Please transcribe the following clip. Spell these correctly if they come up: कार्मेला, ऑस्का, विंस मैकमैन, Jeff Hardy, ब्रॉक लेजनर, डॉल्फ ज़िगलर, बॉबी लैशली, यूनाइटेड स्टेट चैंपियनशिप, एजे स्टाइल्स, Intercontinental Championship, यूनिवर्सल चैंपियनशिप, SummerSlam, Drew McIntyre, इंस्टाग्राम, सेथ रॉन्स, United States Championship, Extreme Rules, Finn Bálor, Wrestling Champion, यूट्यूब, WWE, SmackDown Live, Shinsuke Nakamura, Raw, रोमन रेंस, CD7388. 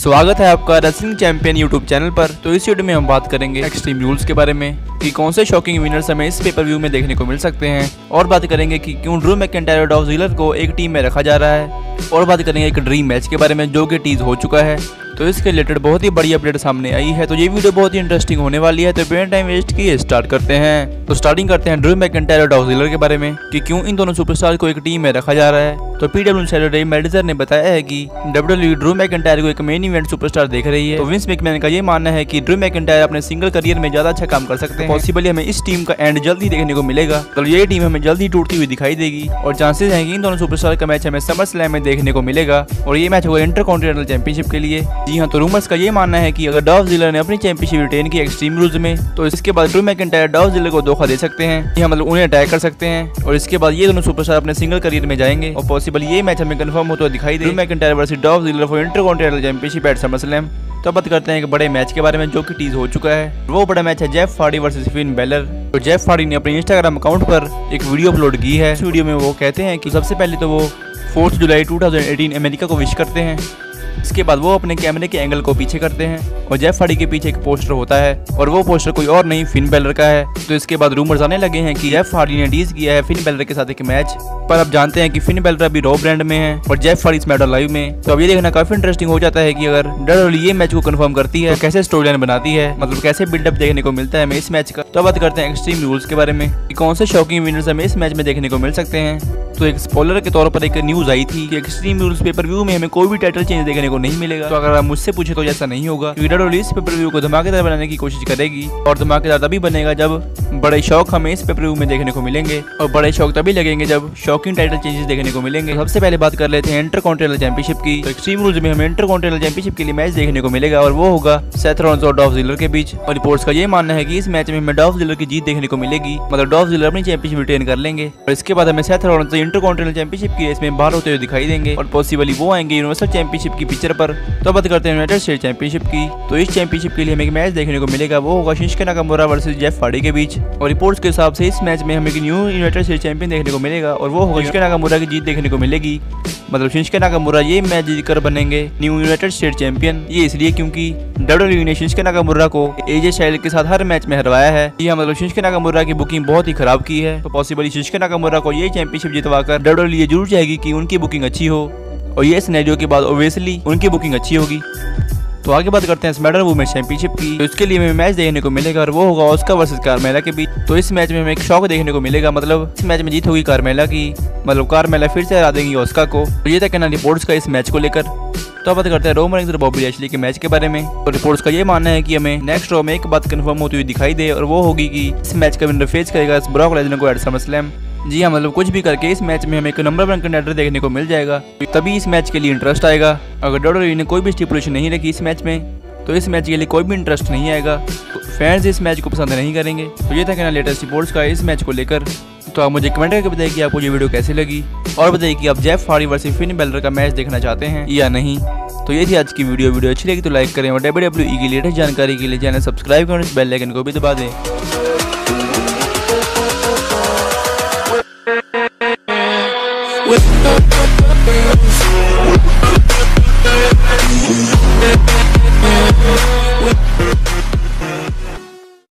स्वागत है आपका रेसलिंग चैंपियन यूट्यूब चैनल पर। तो इस वीडियो में हम बात करेंगे एक्सट्रीम रूल्स के बारे में कि कौन से शॉकिंग विनर्स हमें इस पेपरव्यू में देखने को मिल सकते हैं, और बात करेंगे कि क्यों ड्रू मैकइंटायर और डॉल्फ ज़िगलर को एक टीम में रखा जा रहा है, और बात करेंगे एक ड्रीम मैच के बारे में जो कि टीज हो चुका है। तो इसके रिलेटेड बहुत ही बड़ी अपडेट सामने आई है, तो ये वीडियो बहुत ही इंटरेस्टिंग होने वाली है। तो बिना टाइम वेस्ट किए स्टार्ट करते हैं। तो स्टार्टिंग करते हैं ड्रू मैकइंटायर और डॉल्फ ज़िगलर के बारे में कि क्यों इन दोनों सुपरस्टार को एक टीम में रखा जा रहा है। तो पीडब्ल्यू सैटरडे मैनेजर ने बताया है कि WWE ड्रू मैकइंटायर को एक मेन इवेंट सुपरस्टार देख रही है। तो विंस मैकमैन का ये मानना है कि ड्रू मैकइंटायर अपने सिंगल करियर में ज्यादा अच्छा काम कर सकते हैं। पॉसिबली हमें इस टीम का एंड जल्द ही देखने को मिलेगा। तो ये टीम हमें जल्द ही टूटती हुई दिखाई देगी, और चांसेस हैं कि इन दोनों सुपरस्टार का मैच हमें समरस्लैम में देखने को मिलेगा, और ये मैच होगा इंटरकॉन्टिनेंटल चैंपियनशिप के लिए। जी हाँ, तो रूमर्स का ये मानना है कि अगर डॉल्फ ज़िगलर ने अपनी चैंपियनशिप रिटेन की एक्सट्रीम रूल्स में, तो इसके बाद ड्रू मैकइंटायर डॉल्फ ज़िगलर को धोखा दे सकते हैं। जी हाँ, मतलब उन्हें अटैक कर सकते हैं, और इसके बाद ये दोनों सुपरस्टार अपने सिंगल करियर में जाएंगे, और पॉसिबल ये मैच हमें कंफर्म होता हुआ दिखाई दे। Drew McIntyre versus डॉल्फ ज़िगलर for Intercontinental Championship at SummerSlam. तो बात करते हैं एक बड़े मैच के बारे में जो कि टीज हो चुका है। वो बड़ा मैच है Jeff Hardy versus Finn Balor. तो जेफ हार्डी ने अपने इंस्टाग्राम अकाउंट पर एक वीडियो अपलोड की है। इस वीडियो में वो कहते हैं कि सबसे पहले तो वो 4 जुलाई 2018 अमेरिका को विश करते हैं। इसके बाद वो अपने कैमरे के एंगल को पीछे करते हैं, और जेफ हार्डी के पीछे एक पोस्टर होता है, और वो पोस्टर कोई और नहीं फिन बैलर का है। तो इसके बाद रूमर्स आने लगे हैं कि जेफ हार्डी ने डीज किया है फिन बैलर के साथ एक मैच पर। अब जानते हैं कि फिन बैलर अभी रॉ ब्रांड में है और जेफ हार्डी स्मैकडाउन लाइव में। तो अब ये देखना काफी इंटरेस्टिंग हो जाता है कि अगर डब्ल्यूडब्ल्यूई ये मैच को कंफर्म करती है तो कैसे स्टोरी लाइन बनाती है, मतलब कैसे बिल्डअप देखने को मिलता है हमें इस मैच का। तो बात करते हैं एक्सट्रीम रूल्स के बारे में कि कौन से शॉकिंग विनर्स हमें इस मैच में देखने को मिल सकते हैं। तो एक स्पॉइलर के तौर पर एक न्यूज आई थी कि एक्सट्रीम रूल्स पेपरव्यू में हमें कोई भी टाइटल चेंज देखने को नहीं मिलेगा। तो अगर आप मुझसे पूछे तो ऐसा नहीं होगा। WWE इस पेपरव्यू को धमाकेदार बनाने की कोशिश करेगी, और धमाकेदार तभी बनेगा जब बड़े शौक हमें इस पेपरव्यू में देखने को मिलेंगे, और बड़े शौक तभी लगेंगे जब शॉकिंग टाइटल चेंजेस देखने को मिलेंगे। तो सबसे पहले बात कर लेते हैं इंटरकॉन्टिनेंटल चैंपियनशिप की। तो एक्सट्रीम रूल्स में हमें इंटरकॉन्टिनेंटल चैंपियनशिप के लिए मैच देखने को मिलेगा, और वो होगा सेथ रॉन्स और डॉल्फ ज़िगलर के बीच। और रिपोर्ट्स का ये मानना है कि इस मैच में हमें डॉल्फ ज़िगलर की जीत देखने को मिलेगी, मतलब डॉल्फ ज़िगलर अपनी चैंपियनशिप रिटेन कर लेंगे, और इसके बाद हमें सेथ रॉन्स इंटरकॉन्टिनेंटल चैंपियनशिप की रेस में बाहर होते हुए दिखाई देंगे, और पॉसिबली वो आएंगे यूनिवर्सल चैंपियनशिप की पिक्चर पर। तो बात करते हैं यूनाइटेड स्टेट चैंपियनशिप की। तो इस चैंपियनशिप के लिए हमें एक मैच देखने को मिलेगा, वो होगा Shinsuke Nakamura versus Jeff Hardy के बीच। और रिपोर्ट्स के हिसाब से इस मैच में हमें एक न्यू यूनाइटेड स्टेट चैंपियन देखने को मिलेगा, और वो होगा शिंसुके नाकामुरा की जीत देखने को मिलेगी, मतलब शिंसुके नाकामुरा ये मैच जीतकर बनेंगे न्यू यूनाइटेड स्टेट चैंपियन। ये इसलिए क्योंकि डब्ल्यूडब्ल्यूई ने शिंसुके नाकामुरा को एजे स्टाइल्स के साथ हर मैच में हरवाया है। यह मतलब शिंसुके नाकामुरा की बुकिंग बहुत ही खराब की है। तो पॉसिबली शिंसुके नाकामुरा को ये चैंपियनशिप जितवाकर डब्ल्यूडब्ल्यूई जरूर चाहेगी कि उनकी बुकिंग अच्छी हो, और ये सिनेरियो के बाद ऑब्वियसली उनकी बुकिंग अच्छी होगी। तो आगे बात करते हैं स्मैकडाउन वुमेन्स चैंपियनशिप की। तो इसके लिए हमें मैच देखने को मिलेगा, और वो होगा ऑस्का वर्सेस कार्मेला के बीच। तो इस मैच में हमें एक शॉक देखने को मिलेगा, मतलब इस मैच में जीत होगी कार्मेला की, मतलब कार्मेला फिर से हरा देंगी ऑस्का को। तो ये था कहना रिपोर्ट्स का इस मैच को लेकर। तो बात करते हैं रोमन रेंस और बॉबी लैशली के मैच के बारे में। तो रिपोर्ट्स का ये मानना है कि हमें नेक्स्ट रॉ में एक बात कंफर्म होती हुई दिखाई दे, और वो होगी कि इस मैच का विनर फेस करेगा ब्रॉक लेजनर को एट समरस्लैम। जी हाँ, मतलब कुछ भी करके इस मैच में हमें एक नंबर 1 कंटेंडर देखने को मिल जाएगा, तभी इस मैच के लिए इंटरेस्ट आएगा। अगर डब्ल्यूडब्ल्यूई ने कोई भी स्टिपुलेशन नहीं रखी इस मैच में, तो इस मैच के लिए कोई भी इंटरेस्ट नहीं आएगा, तो फैंस इस मैच को पसंद नहीं करेंगे। तो ये था कहना लेटेस्ट रिपोर्ट्स का इस मैच को लेकर। तो आप मुझे कमेंट करके बताइए कि आपको ये वीडियो कैसी लगी, और बताइए कि आप Jeff Hardy versus Finn Balor का मैच देखना चाहते हैं या नहीं। तो ये थी आज की वीडियो अच्छी लगी तो लाइक करें, और WWE की लेटेस्ट जानकारी के लिए चैनल सब्सक्राइब करें, बेल आइकन को भी दबा दें।